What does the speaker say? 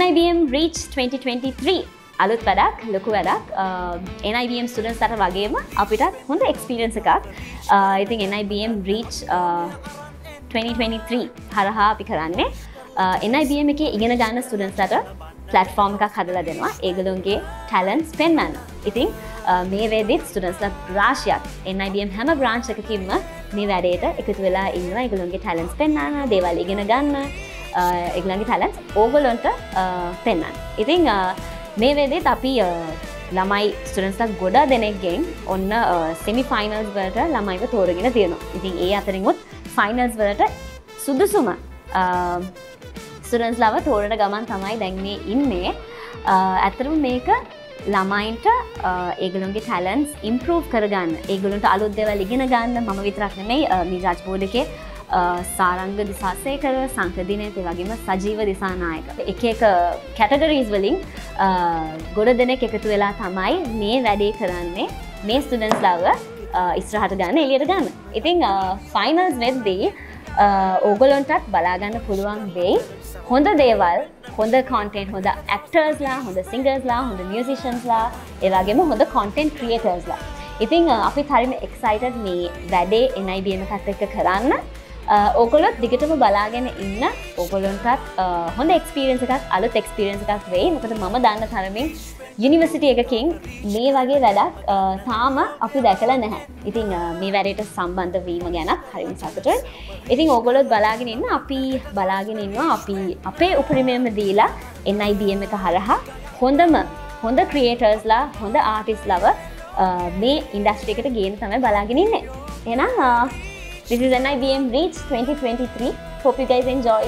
NIBM Reach 2023 අලුත් වැඩක් ලොකු වැඩක් NIBM students අතර වගේම අපිටත් හොඳ experience එකක් I think NIBM Reach 2023 හරහා අපි කරන්නේ NIBM එකේ ඉගෙන ගන්න students අතර platform එකක් හදලා දෙනවා ඒගොල්ලෝගේ talents පෙන්වන්න. ඉතින් මේ වෙද්දිත් students ලා රාශියක් NIBM හැම branch එකකින්ම මේ වැඩේට එකතු වෙලා ඉන්නවා ඒගොල්ලෝගේ talents පෙන්වන්න දේවල් ඉගෙන ගන්න ඒගොල්ලන්ගේ talents ඕගොල්ලන්ට පෙන්වන්න. ඉතින් මේ වෙද්දිත් අපි ළමයි students ලා ගොඩ දෙනෙක්ගෙන් ඔන්න semi finals වලට ළමයිව තෝරගෙන තියෙනවා. ඉතින් ඒ අතරින් උත් finals වලට සුදුසුම students ලව තෝරන ගමන් තමයි දැන් මේ ඉන්නේ. අතරම මේක ළමයින්ට ඒගොල්ලන්ගේ talents improve කරගන්න. ඒගොල්ලන්ට අලුත් දේවල් ඉගෙන ගන්න මම විතරක් නෙමෙයි මේ රාජ් බෝඩ් එකේ සාරංග දිසාසේකර සංකදිනේත් ඒ වගේම සජීව දිසානායක එක එක කැටගරිස් වලින් ගොඩ දෙනෙක් එකතු වෙලා තමයි මේ වැඩේ කරන්නේ මේ ස්ටුඩන්ට්ස් ලව ඉස්සරහට ගන්න එළියට ගන්න. ඉතින් ෆයිනල්ස් වෙද්දී ඕගොල්ලන්ටත් බලා ගන්න පුළුවන් වෙයි හොඳ දේවල් හොඳ content හොඳ actors ලා හොඳ singers ලා හොඳ musicians ලා ඒ වගේම හොඳ content creators ලා. ඉතින් අපි හරිම excited මේ වැඩේ NIBM එකත් එක්ක කරන්න. ඕගොල්ලොත් දිගටම බලාගෙන ඉන්න ඕගොල්ලන්ටත් හොඳ එක්ස්පීරියන්ස් එකක් අලුත් එක්ස්පීරියන්ස් එකක් වෙයි මොකද මම දන්න තරමින් යුනිවර්සිටි එකකින් මේ වගේ වැඩක් තාම අපි දැකලා නැහැ. ඉතින් මේ වැඩේට සම්බන්ධ වීම ගැනත් හරිම සතුටුයි. ඉතින් ඕගොල්ලොත් බලාගෙන ඉන්න අපි බලාගෙන ඉන්නවා අපි අපේ උපරිමයම දීලා NIBM එක හරහා හොඳ ක්‍රියේටර්ස් ලා හොඳ ආටිස්ට් ලව මේ ඉන්ඩස්ට්‍රි එකට ගේන්න තමයි බලාගෙන ඉන්නේ. එහෙනම් This is NIBM Reach 2023. Hope you guys enjoy.